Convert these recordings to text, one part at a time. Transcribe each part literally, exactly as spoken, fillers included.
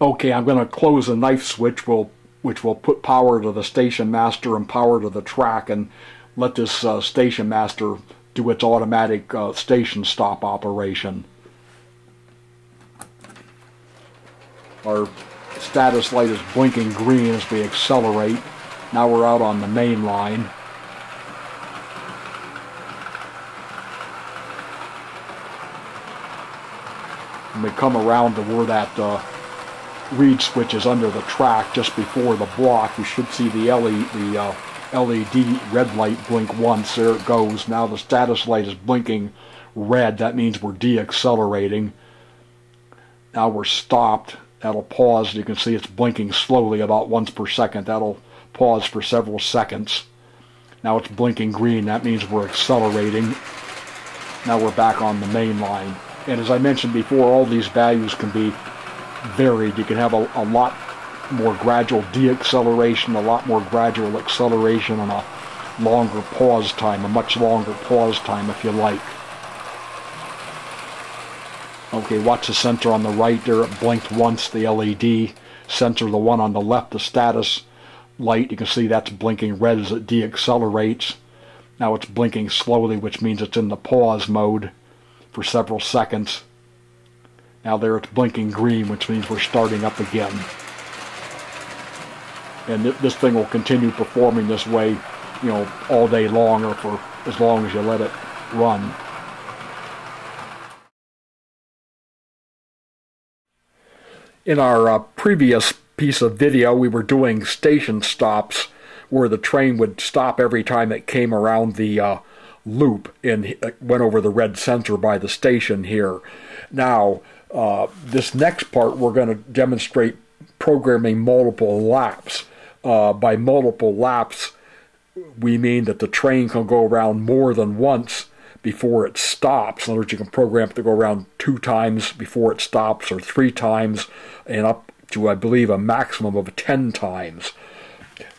Okay, I'm going to close the knife switch, we'll, which will put power to the station master and power to the track, and let this uh, station master do its automatic uh, station stop operation. Our status light is blinking green as we accelerate. Now we're out on the main line. And we come around to where that uh, read switch is under the track just before the block. You should see the L E D, the uh, L E D red light blink once. There it goes. Now the status light is blinking red. That means we're deaccelerating. Now we're stopped. That'll pause. You can see it's blinking slowly about once per second. That'll pause for several seconds. Now it's blinking green. That means we're accelerating. Now we're back on the main line. And as I mentioned before, all these values can be varied. You can have a, a lot more gradual deacceleration, a lot more gradual acceleration, and a longer pause time, a much longer pause time if you like. Okay, watch the sensor on the right there. It blinked once, the L E D sensor. The one on the left, the status light, you can see that's blinking red as it deaccelerates. Now it's blinking slowly, which means it's in the pause mode for several seconds. Now there it's blinking green, which means we're starting up again. And th this thing will continue performing this way, you know, all day long, or for as long as you let it run. In our uh, previous piece of video, we were doing station stops where the train would stop every time it came around the uh, loop and went over the red sensor by the station here. Now, uh, this next part we're going to demonstrate programming multiple laps. Uh, by multiple laps, we mean that the train can go around more than once before it stops. In other words, you can program it to go around two times before it stops, or three times, and up to, I believe, a maximum of ten times.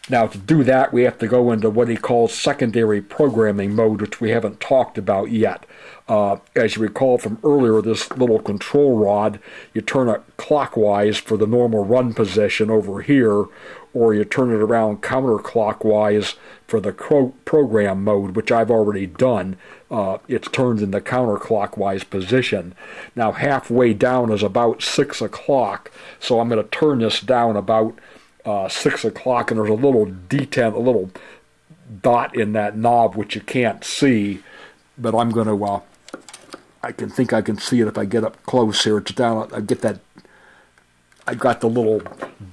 Now, to do that, we have to go into what he calls secondary programming mode, which we haven't talked about yet. Uh, as you recall from earlier, this little control rod, you turn it clockwise for the normal run position over here, or you turn it around counterclockwise for the program mode, which I've already done. Uh, it's turned in the counterclockwise position. Now, halfway down is about six o'clock, so I'm going to turn this down about Uh, six o'clock, and there's a little detent, a little dot in that knob which you can't see, but I'm going to, uh, I can think I can see it if I get up close here. It's down, I get that, I got the little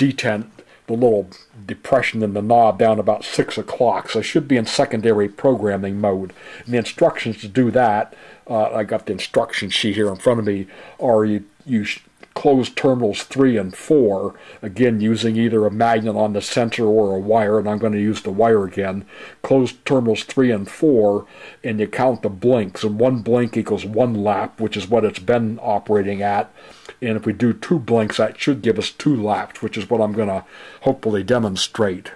detent, the little depression in the knob down about six o'clock, so I should be in secondary programming mode. And the instructions to do that, uh, I got the instruction sheet here in front of me, are you, you should close terminals three and four, again using either a magnet on the sensor or a wire, and I'm going to use the wire again. Close terminals three and four, and you count the blinks, and one blink equals one lap, which is what it's been operating at. And if we do two blinks, that should give us two laps, which is what I'm going to hopefully demonstrate.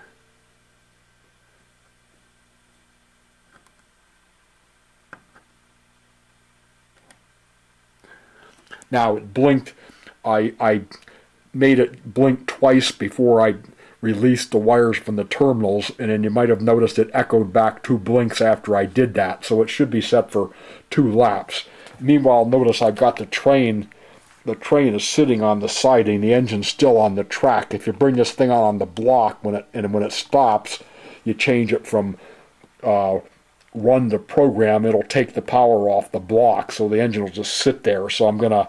Now it blinked. I, I made it blink twice before I released the wires from the terminals, and then you might have noticed it echoed back two blinks after I did that, so it should be set for two laps. Meanwhile, notice I've got the train, the train is sitting on the siding, the engine's still on the track. If you bring this thing out on the block when it, and when it stops, you change it from uh, run to program, it'll take the power off the block, so the engine will just sit there. So I'm going to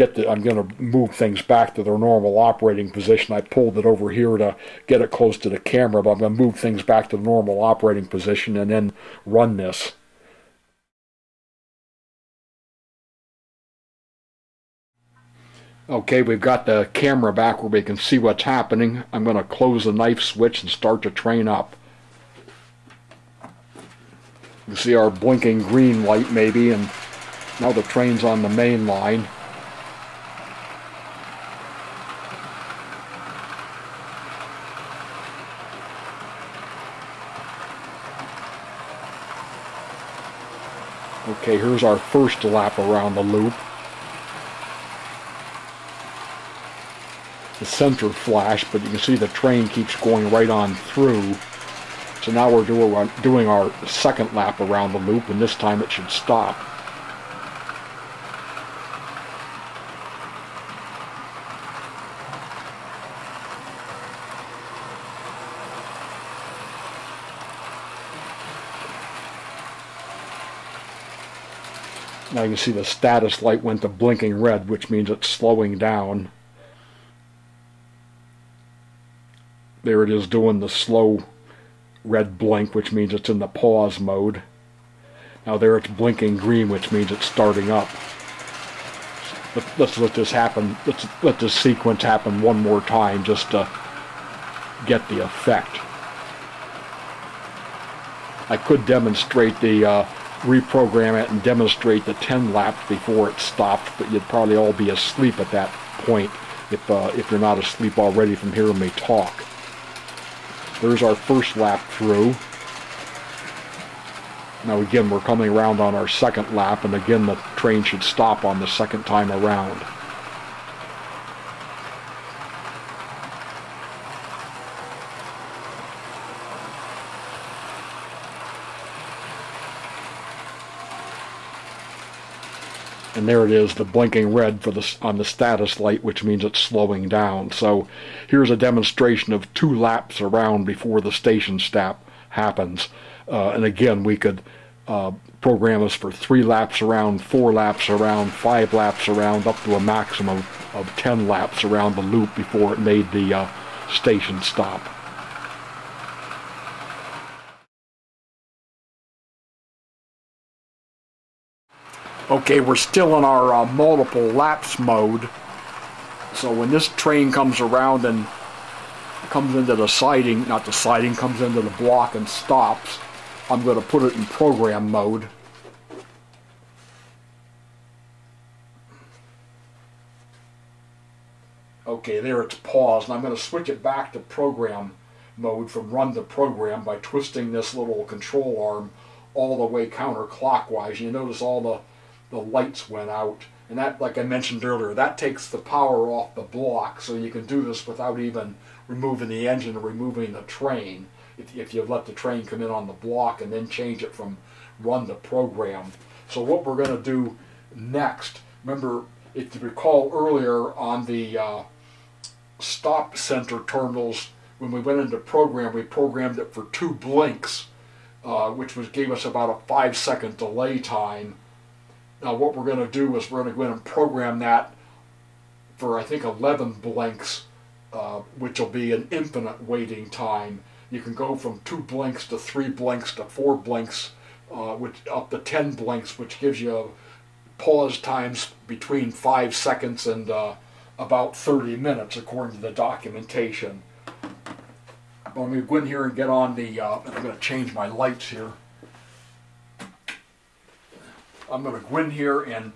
Get the, I'm going to move things back to their normal operating position. I pulled it over here to get it close to the camera, but I'm going to move things back to the normal operating position and then run this. Okay, we've got the camera back where we can see what's happening. I'm going to close the knife switch and start the train up. You can see our blinking green light maybe, and now the train's on the main line. Okay, here's our first lap around the loop. the center flash, but you can see the train keeps going right on through. So now we're doing our second lap around the loop, and this time it should stop. Now you can see the status light went to blinking red, which means it's slowing down. There it is doing the slow red blink, which means it's in the pause mode. Now there it's blinking green, which means it's starting up. Let's let this happen. Let's let this sequence happen one more time just to get the effect. I could demonstrate the uh, reprogram it and demonstrate the ten laps before it stopped, but you'd probably all be asleep at that point if, uh, if you're not asleep already from hearing me talk. There's our first lap through. Now again, we're coming around on our second lap, and again the train should stop on the second time around. And there it is, the blinking red for the, on the status light, which means it's slowing down. So here's a demonstration of two laps around before the station stop happens. Uh, and again, we could uh, program this for three laps around, four laps around, five laps around, up to a maximum of, of ten laps around the loop before it made the uh, station stop. Okay, we're still in our uh, multiple laps mode. So when this train comes around and comes into the siding, not the siding, comes into the block and stops, I'm going to put it in program mode. Okay, there it's paused, and I'm going to switch it back to program mode from run to program by twisting this little control arm all the way counterclockwise. You notice all the the lights went out, and that, like I mentioned earlier, that takes the power off the block, so you can do this without even removing the engine or removing the train, if, if you let the train come in on the block and then change it from run to program. So what we're going to do next, remember, if you recall earlier on the uh, stop center terminals, when we went into program, we programmed it for two blinks, uh, which was, gave us about a five second delay time. Now what we're going to do is we're going to go in and program that for, I think, eleven blinks, uh, which will be an infinite waiting time. You can go from two blinks to three blinks to four blinks, uh, which up to ten blinks, which gives you pause times between five seconds and uh, about thirty minutes, according to the documentation. But I'm going to go in here and get on the, uh, I'm going to change my lights here. I'm going to go in here and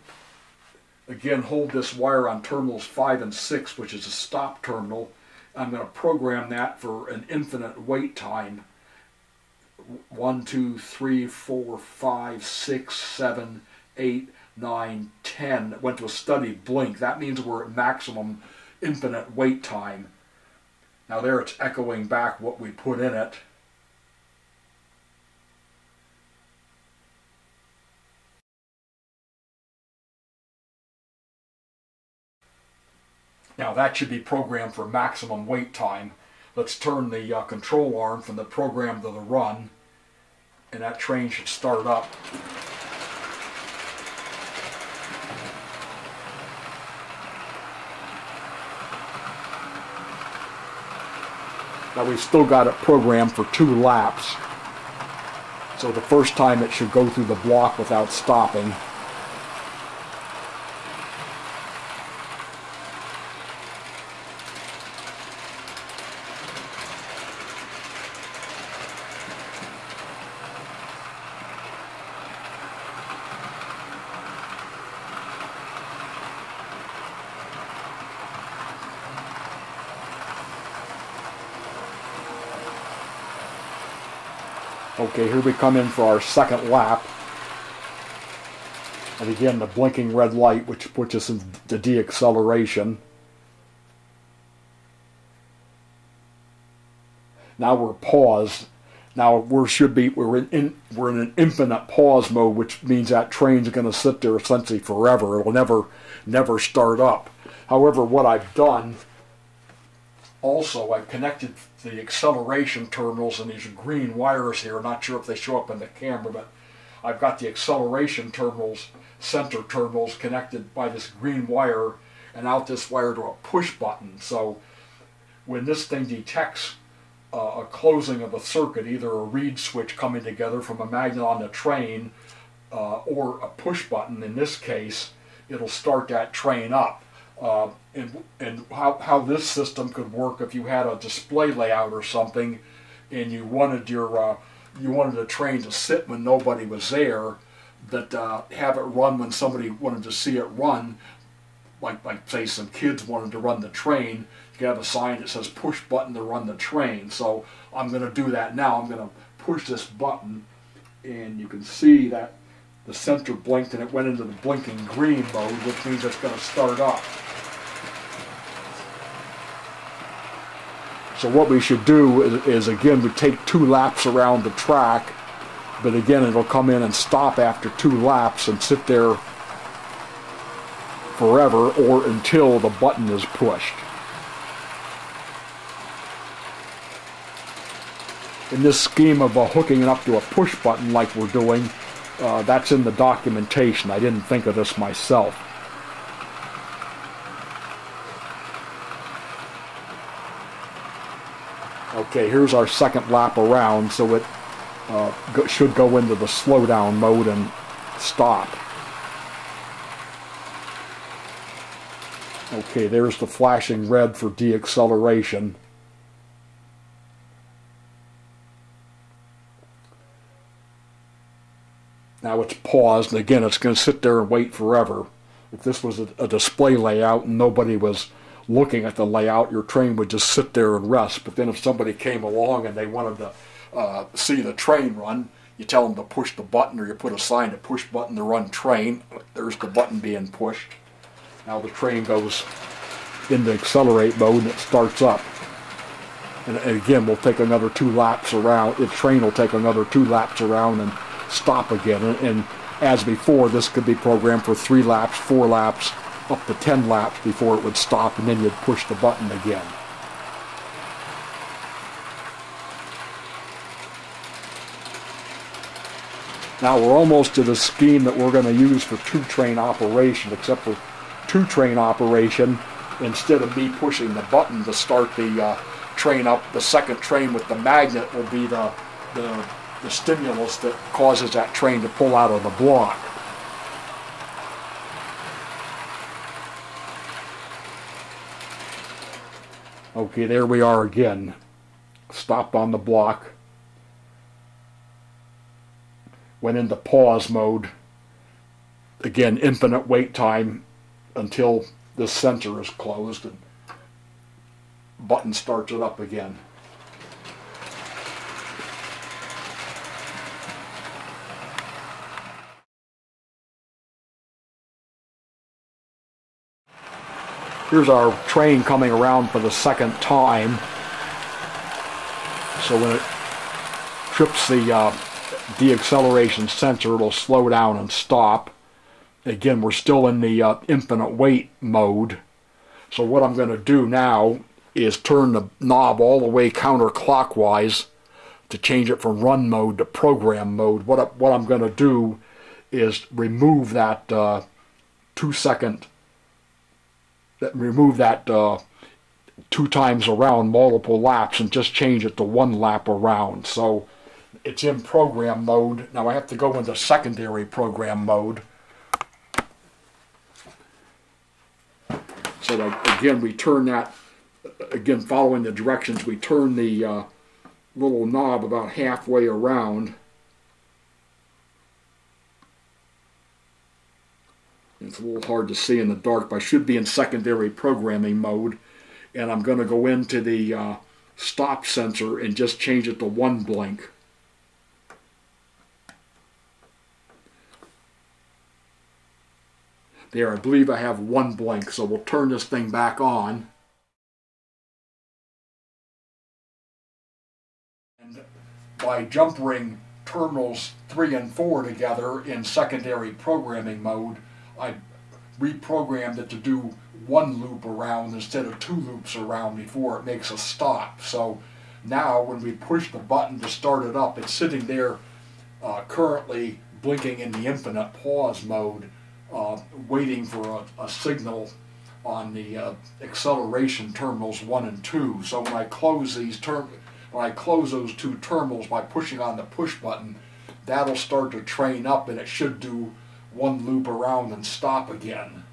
again hold this wire on terminals five and six, which is a stop terminal. I'm going to program that for an infinite wait time. one, two, three, four, five, six, seven, eight, nine, ten. It went to a steady blink. That means we're at maximum infinite wait time. Now there it's echoing back what we put in it. Now that should be programmed for maximum wait time. Let's turn the uh, control arm from the program to the run, and that train should start up. Now we've still got it programmed for two laps. So the first time it should go through the block without stopping. Okay, here we come in for our second lap, and again the blinking red light, which puts us into deacceleration. Now we're paused. Now we should be we're in, in we're in an infinite pause mode, which means that train's going to sit there essentially forever. It will never never start up. However, what I've done also, I've connected the acceleration terminals, and these green wires here, I'm not sure if they show up in the camera, but I've got the acceleration terminals, center terminals, connected by this green wire and out this wire to a push button. So when this thing detects uh, a closing of a circuit, either a reed switch coming together from a magnet on the train uh, or a push button in this case, it'll start that train up. Uh, and and how, how this system could work if you had a display layout or something, and you wanted your uh, you wanted the train to sit when nobody was there, that uh, have it run when somebody wanted to see it run, like like say some kids wanted to run the train, you could have a sign that says push button to run the train. So I'm going to do that now. I'm going to push this button, and you can see that the center blinked and it went into the blinking green mode, which means it's going to start up. So what we should do is, is again, we take two laps around the track, but again, it'll come in and stop after two laps and sit there forever or until the button is pushed. In this scheme of uh, hooking it up to a push button like we're doing, uh, that's in the documentation. I didn't think of this myself. Okay, here's our second lap around, so it uh, go, should go into the slowdown mode and stop. Okay, there's the flashing red for deacceleration. Now it's paused, and again, it's going to sit there and wait forever. If this was a, a display layout and nobody was looking at the layout, your train would just sit there and rest. But then if somebody came along and they wanted to uh, see the train run, you tell them to push the button, or you put a sign to push button to run train. There's the button being pushed. Now the train goes into accelerate mode and it starts up. And again, we'll take another two laps around. The train will take another two laps around and stop again. And, and as before, this could be programmed for three laps, four laps, up to ten laps before it would stop, and then you'd push the button again. Now we're almost to the scheme that we're going to use for two-train operation, except for two-train operation, instead of me pushing the button to start the uh, train up, the second train with the magnet will be the, the, the stimulus that causes that train to pull out of the block. Okay, there we are again. Stopped on the block. Went into pause mode. Again, infinite wait time until the center is closed and button starts it up again. Here's our train coming around for the second time. So when it trips the uh, deacceleration sensor, it'll slow down and stop. Again, we're still in the uh, infinite wait mode. So what I'm going to do now is turn the knob all the way counterclockwise to change it from run mode to program mode. What, I, what I'm going to do is remove that uh, two-second... That remove that uh, two times around, multiple laps, and just change it to one lap around. So it's in program mode. Now I have to go into secondary program mode. So that, again, we turn that, again, following the directions, we turn the uh, little knob about halfway around. It's a little hard to see in the dark, but I should be in secondary programming mode. And I'm going to go into the uh, stop sensor and just change it to one blink. There, I believe I have one blink, so we'll turn this thing back on. by jump ring terminals three and four together in secondary programming mode, I reprogrammed it to do one loop around instead of two loops around before it makes a stop. So now when we push the button to start it up, it's sitting there uh, currently blinking in the infinite pause mode, uh, waiting for a, a signal on the uh, acceleration terminals one and two. So when I close these term, when I close those two terminals by pushing on the push button, that'll start to train up and it should do one loop around and stop again.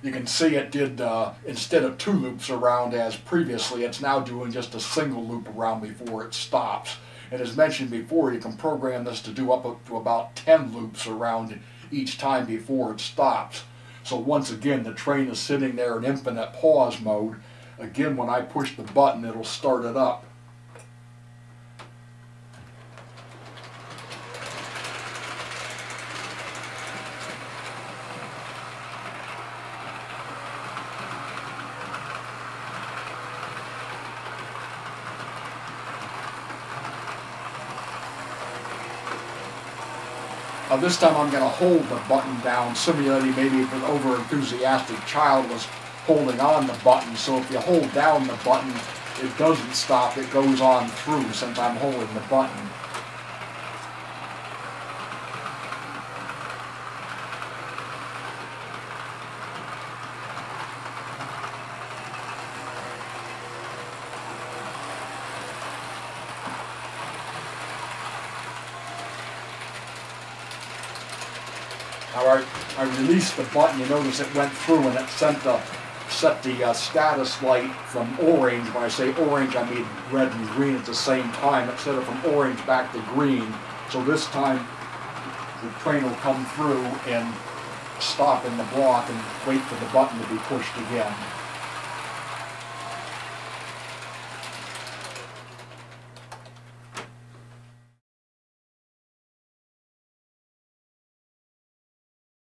You can see it did, uh, instead of two loops around as previously, it's now doing just a single loop around before it stops. And as mentioned before, you can program this to do up to about ten loops around each time before it stops. So once again, the train is sitting there in infinite pause mode. Again, when I push the button, it'll start it up. Uh, this time I'm going to hold the button down, simulating maybe if an over-enthusiastic child was holding on the button. So if you hold down the button, it doesn't stop, it goes on through since I'm holding the button. Alright, I released the button, you notice it went through and it sent the, set the uh, status light from orange. When I say orange, I mean red and green at the same time. It set it from orange back to green. So this time the train will come through and stop in the block and wait for the button to be pushed again.